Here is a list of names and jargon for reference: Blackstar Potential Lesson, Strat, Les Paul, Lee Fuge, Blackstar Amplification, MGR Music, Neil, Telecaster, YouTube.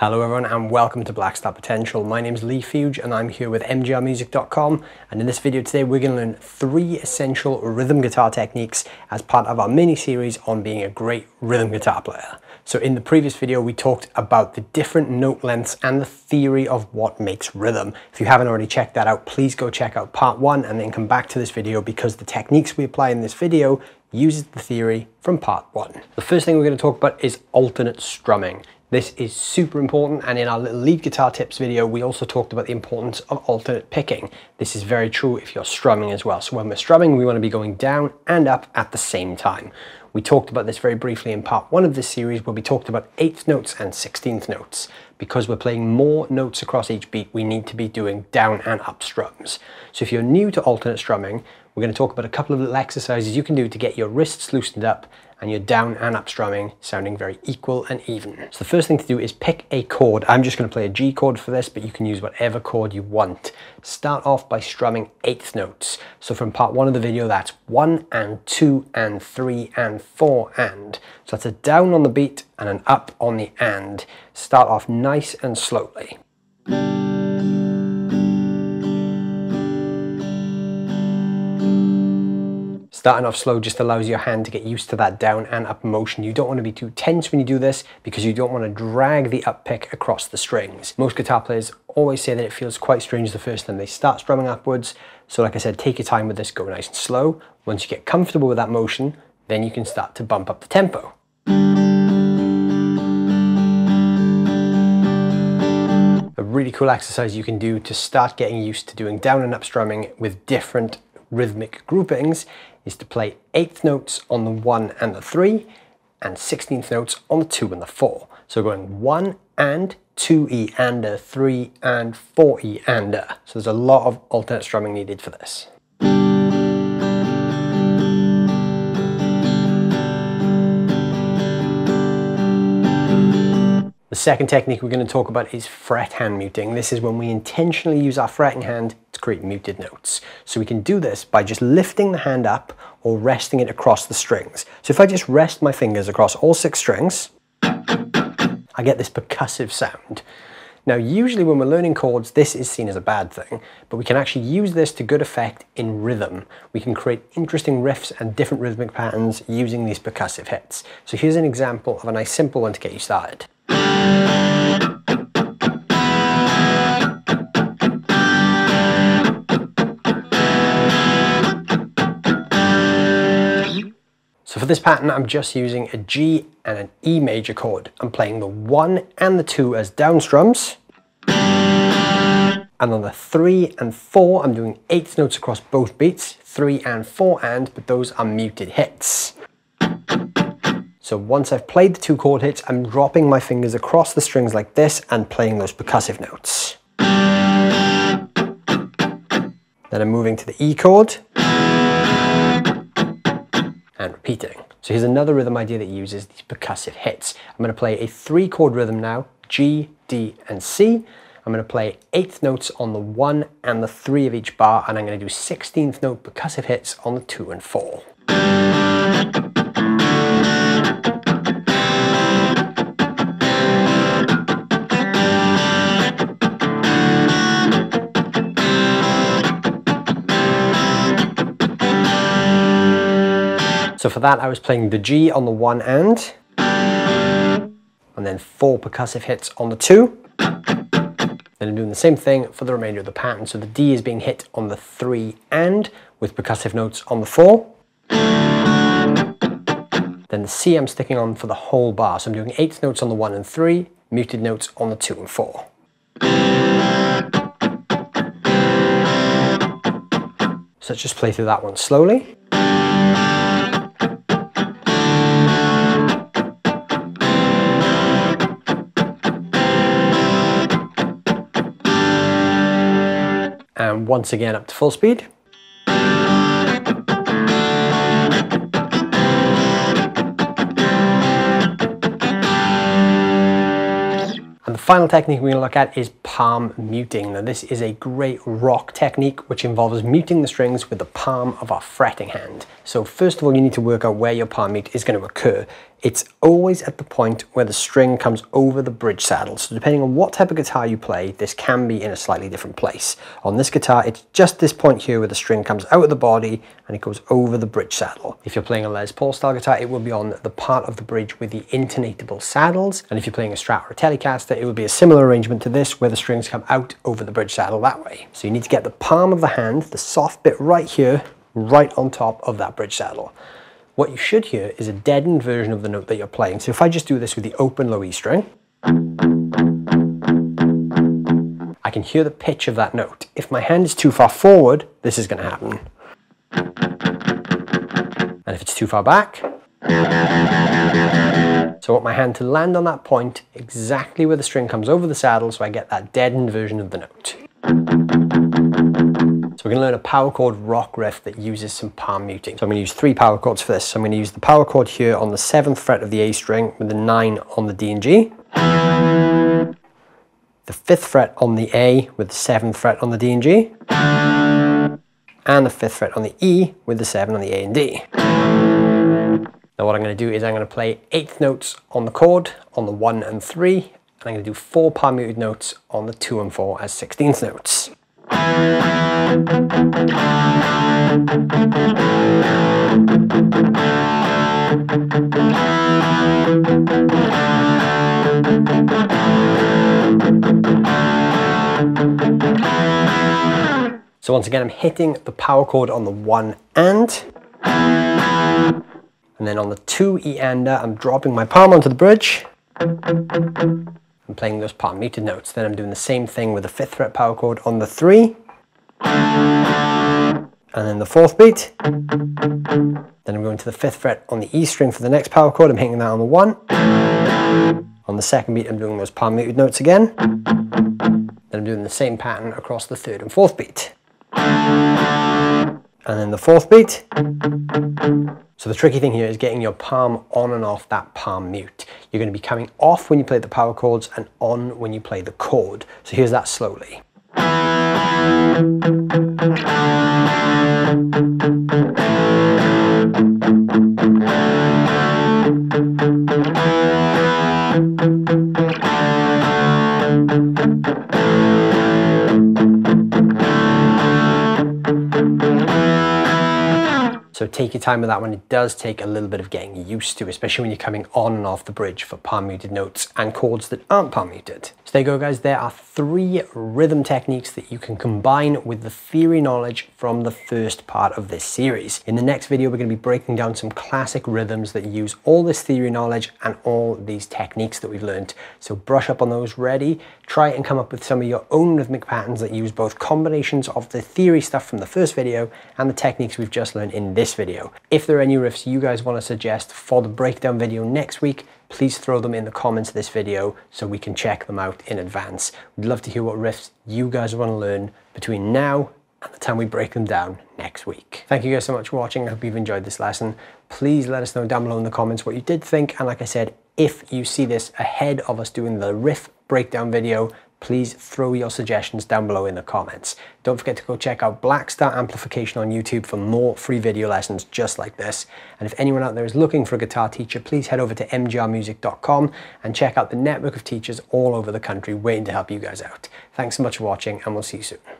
Hello everyone and welcome to Blackstar Potential. My name is Lee Fuge and I'm here with mgrmusic.com, and in this video today we're going to learn 3 essential rhythm guitar techniques as part of our mini series on being a great rhythm guitar player. So in the previous video we talked about the different note lengths and the theory of what makes rhythm. If you haven't already checked that out, please go check out part 1 and then come back to this video because the techniques we apply in this video uses the theory from part 1. The first thing we're going to talk about is alternate strumming. This is super important, and in our little lead guitar tips video we also talked about the importance of alternate picking. This is very true if you're strumming as well. So when we're strumming we want to be going down and up at the same time. We talked about this very briefly in part 1 of this series where we talked about 8th notes and 16th notes. Because we're playing more notes across each beat, we need to be doing down and up strums. So if you're new to alternate strumming, we're going to talk about a couple of little exercises you can do to get your wrists loosened up and your down and up strumming sounding very equal and even. So the first thing to do is pick a chord. I'm just going to play a G chord for this, but you can use whatever chord you want. Start off by strumming 8th notes. So from part 1 of the video, that's 1 and 2 and 3 and 4 and. So that's a down on the beat and an up on the and. Start off nice and slowly. Starting off slow just allows your hand to get used to that down and up motion. You don't want to be too tense when you do this because you don't want to drag the up pick across the strings. Most guitar players always say that it feels quite strange the first time they start strumming upwards. So like I said, take your time with this, go nice and slow. Once you get comfortable with that motion, then you can start to bump up the tempo. A really cool exercise you can do to start getting used to doing down and up strumming with different rhythmic groupings is to play 8th notes on the 1 and the 3 and 16th notes on the 2 and the 4. So going 1 and 2E and a 3 and 4E and a. So there's a lot of alternate strumming needed for this. The second technique we're going to talk about is fret hand muting. This is when we intentionally use our fretting hand to create muted notes. So we can do this by just lifting the hand up or resting it across the strings. So if I just rest my fingers across all 6 strings, I get this percussive sound. Now usually when we're learning chords this is seen as a bad thing, but we can actually use this to good effect in rhythm. We can create interesting riffs and different rhythmic patterns using these percussive hits. So here's an example of a nice simple one to get you started. So for this pattern I'm just using a G and an E major chord. I'm playing the 1 and the 2 as down strums, and on the 3 and 4 I'm doing 8th notes across both beats, 3 and 4 and, but those are muted hits. So once I've played the 2 chord hits, I'm dropping my fingers across the strings like this and playing those percussive notes. Then I'm moving to the E chord and repeating. So here's another rhythm idea that uses these percussive hits. I'm going to play a 3 chord rhythm now, G, D and C. I'm going to play 8th notes on the 1 and the 3 of each bar, and I'm going to do 16th note percussive hits on the 2 and 4. So for that I was playing the G on the 1 and then 4 percussive hits on the 2. Then I'm doing the same thing for the remainder of the pattern. So the D is being hit on the 3 and with percussive notes on the 4. Then the C I'm sticking on for the whole bar. So I'm doing 8th notes on the 1 and 3, muted notes on the 2 and 4. So let's just play through that one slowly. And once again up to full speed. And the final technique we're going to look at is palm muting. Now this is a great rock technique which involves muting the strings with the palm of our fretting hand. So first of all you need to work out where your palm mute is going to occur. It's always at the point where the string comes over the bridge saddle. So depending on what type of guitar you play, this can be in a slightly different place. On this guitar, it's just this point here where the string comes out of the body and it goes over the bridge saddle. If you're playing a Les Paul style guitar, it will be on the part of the bridge with the intonatable saddles. And if you're playing a Strat or a Telecaster, it would be a similar arrangement to this where the strings come out over the bridge saddle that way. So you need to get the palm of the hand, the soft bit right here, right on top of that bridge saddle. What you should hear is a deadened version of the note that you're playing. So if I just do this with the open low E string, I can hear the pitch of that note. If my hand is too far forward, this is going to happen. And if it's too far back, so I want my hand to land on that point exactly where the string comes over the saddle so I get that deadened version of the note. So we're going to learn a power chord rock riff that uses some palm muting. So I'm going to use three power chords for this. So I'm going to use the power chord here on the 7th fret of the A string with the 9 on the D and G. The 5th fret on the A with the 7th fret on the D and G. And the 5th fret on the E with the 7 on the A and D. Now what I'm going to do is I'm going to play 8th notes on the chord on the 1 and 3. And I'm going to do 4 palm muted notes on the 2 and 4 as 16th notes. So once again, I'm hitting the power chord on the 1 and then on the 2 E ander, I'm dropping my palm onto the bridge. I'm playing those palm muted notes. Then I'm doing the same thing with the 5th fret power chord on the 3, and then the 4th beat. Then I'm going to the 5th fret on the E string for the next power chord. I'm hitting that on the 1. On the 2nd beat, I'm doing those palm muted notes again. Then I'm doing the same pattern across the 3rd and 4th beat. And then the 4th beat. So the tricky thing here is getting your palm on and off that palm mute. You're going to be coming off when you play the power chords and on when you play the chord. So here's that slowly. So take your time with that one. It does take a little bit of getting used to, especially when you're coming on and off the bridge for palm muted notes and chords that aren't palm muted. So there you go, guys. There are 3 rhythm techniques that you can combine with the theory knowledge from the first part of this series. In the next video, we're going to be breaking down some classic rhythms that use all this theory knowledge and all these techniques that we've learned. So brush up on those, ready, try and come up with some of your own rhythmic patterns that use both combinations of the theory stuff from the first video and the techniques we've just learned in this video. If there are any riffs you guys want to suggest for the breakdown video next week, please throw them in the comments of this video so we can check them out in advance. We'd love to hear what riffs you guys want to learn between now and the time we break them down next week. Thank you guys so much for watching. I hope you've enjoyed this lesson. Please let us know down below in the comments what you did think, and like I said, if you see this ahead of us doing the riff breakdown video, please throw your suggestions down below in the comments. Don't forget to go check out Blackstar Amplification on YouTube for more free video lessons just like this. And if anyone out there is looking for a guitar teacher, please head over to mgrmusic.com and check out the network of teachers all over the country waiting to help you guys out. Thanks so much for watching, and we'll see you soon.